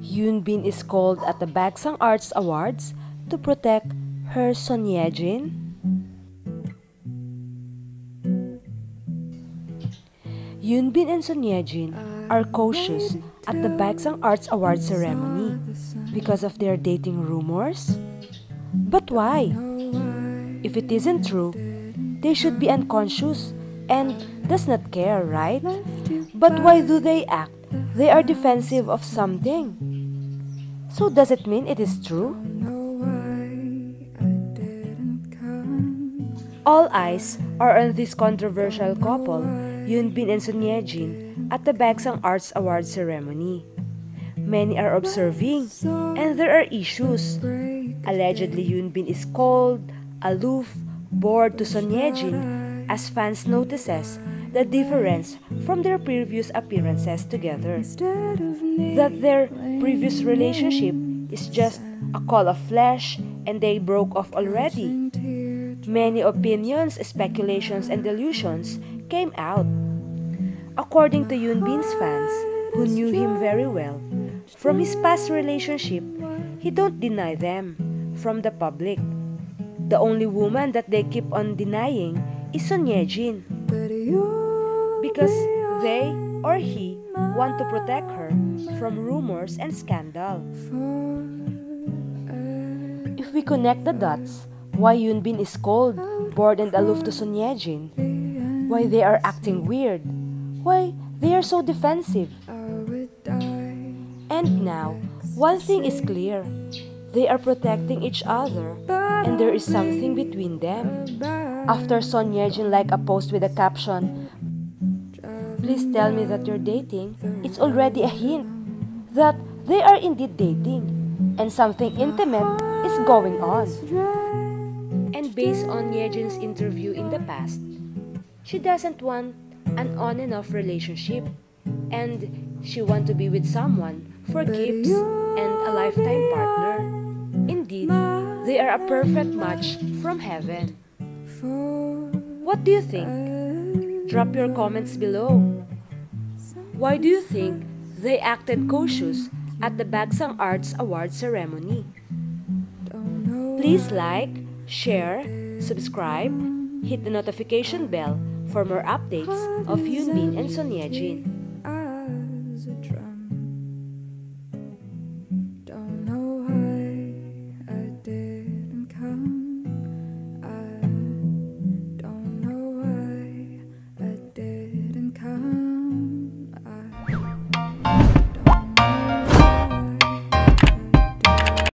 Hyun Bin is called at the Baeksang Arts Awards to protect her Son Ye-jin. Hyun Bin and Son Ye-jin are cautious at the Baeksang Arts Awards ceremony because of their dating rumors. But why? If it isn't true, they should be unconscious and does not care, right? But why do they act? They are defensive of something. So does it mean it is true? All eyes are on this controversial couple, Hyun Bin and Son Ye-jin, at the Baeksang Arts Awards ceremony. Many are observing, and there are issues. Allegedly, Hyun Bin is cold, aloof, bored to Son Ye-jin, as fans notices the difference from their previous appearances together. That their previous relationship is just a call of flesh and they broke off already. Many opinions, speculations, and delusions came out. According to Hyun Bin's fans, who knew him very well, from his past relationship, he don't deny them from the public. The only woman that they keep on denying is Son Ye-jin, because they or he want to protect her from rumors and scandal. If we connect the dots, why Hyun Bin is cold, bored, and aloof to Son Ye-jin, why they are acting weird, why they are so defensive. And now, one thing is clear, they are protecting each other, and there is something between them. After Son Ye-jin liked a post with a caption, "Please tell me that you're dating," it's already a hint that they are indeed dating, and something intimate is going on. And based on Ye-jin's interview in the past, she doesn't want an on and off relationship, and she wants to be with someone for gifts and a lifetime partner. Indeed, they are a perfect match from heaven. What do you think? Drop your comments below. Why do you think they acted cautious at the Baeksang Arts Awards ceremony? Please like, share, subscribe, hit the notification bell for more updates of Hyun Bin and Son Ye-jin.